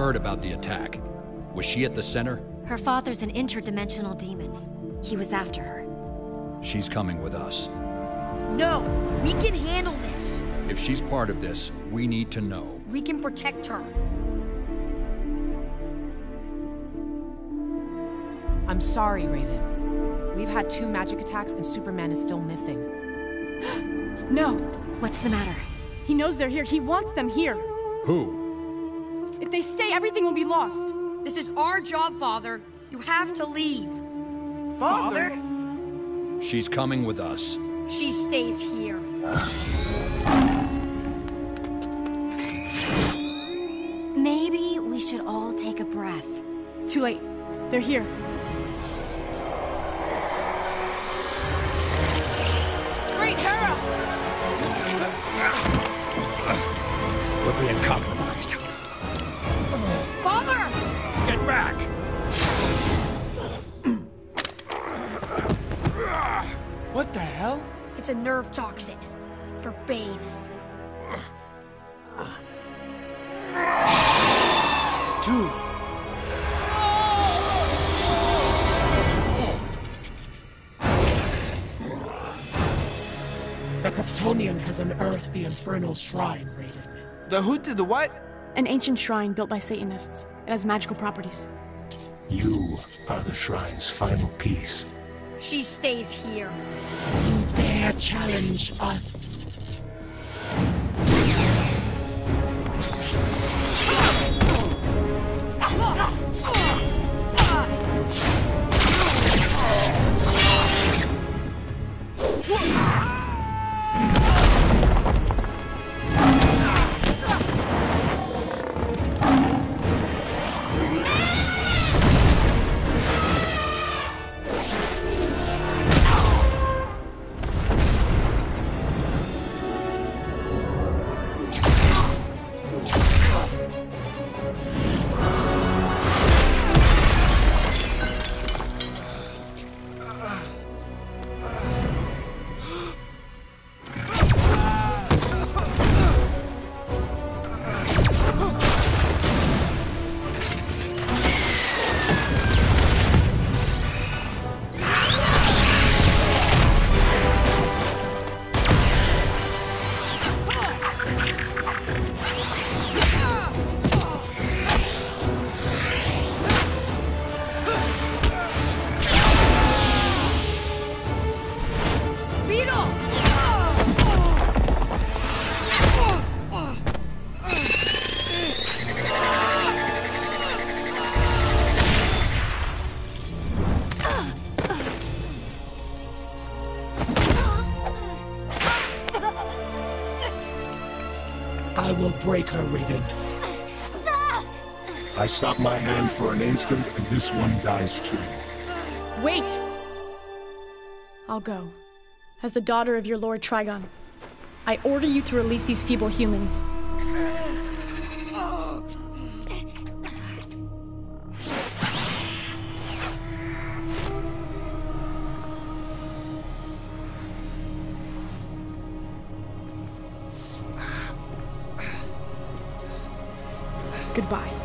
heard about the attack. Was she at the center? Her father's an interdimensional demon. He was after her. She's coming with us. No, we can handle this. If she's part of this, we need to know. We can protect her. I'm sorry, Raven. We've had 2 magic attacks and Superman is still missing. No! What's the matter? He knows they're here. He wants them here. Who? If they stay, everything will be lost. This is our job, Father. You have to leave. Father? She's coming with us. She stays here. Maybe we should all take a breath. Too late. They're here. We're being compromised. Father! Get back! What the hell? It's a nerve toxin. For Bane. Dude! The Kryptonian has unearthed the Infernal Shrine, Raven. The who did the what? An ancient shrine built by Satanists. It has magical properties. You are the shrine's final piece. She stays here. You dare challenge us? Break her, Raven. I stop my hand for an instant, and this one dies too. Wait! I'll go. As the daughter of your Lord Trigon, I order you to release these feeble humans. Goodbye.